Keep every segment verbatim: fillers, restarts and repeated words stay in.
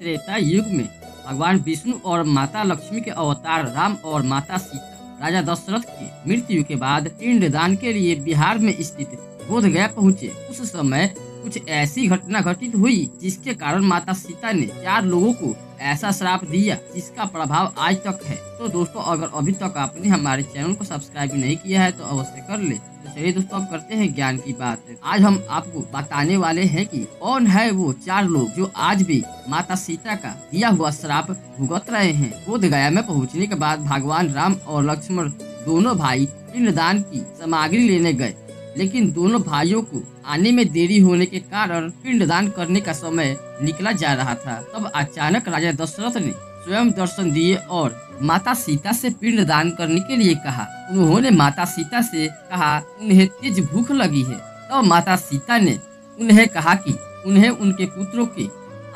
त्रेता युग में भगवान विष्णु और माता लक्ष्मी के अवतार राम और माता सीता राजा दशरथ की मृत्यु के बाद पिंडदान के लिए बिहार में स्थित बोधगया पहुँचे। उस समय कुछ ऐसी घटना घटित हुई जिसके कारण माता सीता ने चार लोगों को ऐसा श्राप दिया जिसका प्रभाव आज तक है। तो दोस्तों, अगर अभी तक आपने हमारे चैनल को सब्सक्राइब नहीं किया है तो अवश्य कर ले। तो चलिए दोस्तों, अब करते हैं ज्ञान की बात। आज हम आपको बताने वाले हैं कि कौन है वो चार लोग जो आज भी माता सीता का दिया हुआ श्राप भुगत रहे हैं। बोधगया में पहुँचने के बाद भगवान राम और लक्ष्मण दोनों भाई पिंडदान की सामग्री लेने गए, लेकिन दोनों भाइयों को आने में देरी होने के कारण पिंडदान करने का समय निकला जा रहा था। तब अचानक राजा दशरथ ने स्वयं दर्शन दिए और माता सीता से पिंडदान करने के लिए कहा। उन्होंने माता सीता से कहा उन्हें तेज भूख लगी है। तब माता सीता ने उन्हें कहा कि उन्हें उनके पुत्रों के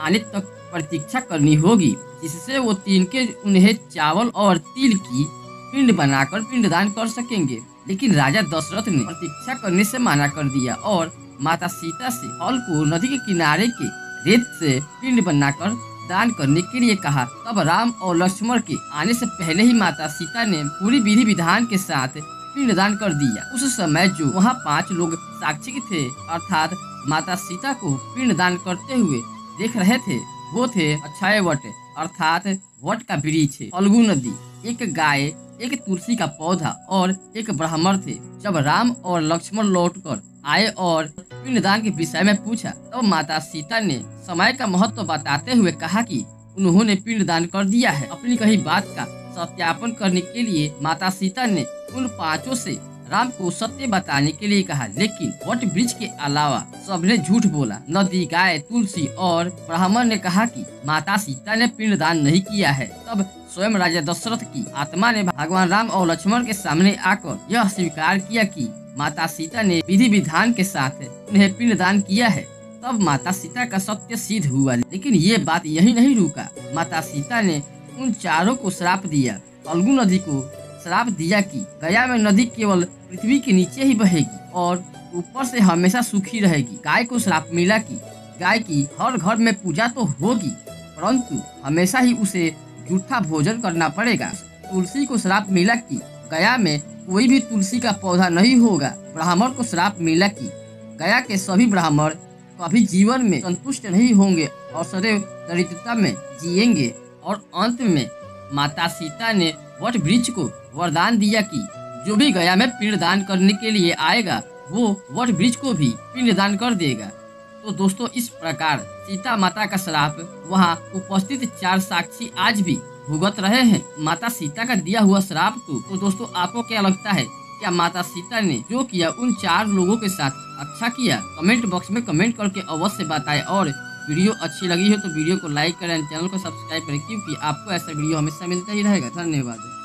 आने तक प्रतीक्षा करनी होगी, जिससे वो तीन के उन्हें चावल और तिल की पिंड बनाकर पिंडदान कर सकेंगे। लेकिन राजा दशरथ ने प्रतीक्षा करने से मना कर दिया और माता सीता से फल को नदी के किनारे के रेत से पिंड बनाकर दान करने के लिए कहा। तब राम और लक्ष्मण के आने से पहले ही माता सीता ने पूरी विधि विधान के साथ पिंडदान कर दिया। उस समय जो वहाँ पांच लोग साक्षी थे, अर्थात माता सीता को पिंडदान करते हुए देख रहे थे, वो थे अक्षय वट अर्थात वट का वृक्ष, फल्गु नदी, एक गाय, एक तुलसी का पौधा और एक ब्राह्मण थे। जब राम और लक्ष्मण लौटकर आए और पिंडदान के विषय में पूछा, तब तो माता सीता ने समय का महत्व बताते हुए कहा कि उन्होंने पिंडदान कर दिया है। अपनी कही बात का सत्यापन करने के लिए माता सीता ने उन पांचों से राम को सत्य बताने के लिए कहा, लेकिन वट वृक्ष के अलावा सबने झूठ बोला। नदी, गाय, तुलसी और ब्राह्मण ने कहा कि माता सीता ने पिंडदान नहीं किया है। तब स्वयं राजा दशरथ की आत्मा ने भगवान राम और लक्ष्मण के सामने आकर यह स्वीकार किया कि माता सीता ने विधि विधान के साथ उन्हें पिंडदान किया है। तब माता सीता का सत्य सिद्ध हुआ, लेकिन ये बात यही नहीं रुका। माता सीता ने उन चारों को श्राप दिया, फल्गु नदी को श्राप दिया कि गया में नदी केवल पृथ्वी के नीचे ही बहेगी और ऊपर से हमेशा सूखी रहेगी। गाय को श्राप मिला कि गाय की हर घर में पूजा तो होगी, परंतु हमेशा ही उसे जूठा भोजन करना पड़ेगा। तुलसी को श्राप मिला कि गया में कोई भी तुलसी का पौधा नहीं होगा। ब्राह्मण को श्राप मिला कि गया के सभी ब्राह्मण कभी जीवन में संतुष्ट नहीं होंगे और सदैव दरिद्रता में जिएंगे। और अंत में माता सीता ने वट वृक्ष को वरदान दिया कि जो भी गया में पिंडदान करने के लिए आएगा वो वट वृक्ष को भी पिंडदान कर देगा। तो दोस्तों, इस प्रकार सीता माता का श्राप वहाँ उपस्थित चार साक्षी आज भी भुगत रहे हैं, माता सीता का दिया हुआ श्राप। तो, तो दोस्तों, आपको क्या लगता है, क्या माता सीता ने जो किया उन चार लोगों के साथ अच्छा किया? कमेंट बॉक्स में कमेंट करके अवश्य बताएं। और वीडियो अच्छी लगी हो तो वीडियो को लाइक करें, चैनल को सब्सक्राइब करें, क्योंकि आपको ऐसा वीडियो हमेशा मिलता ही रहेगा। धन्यवाद।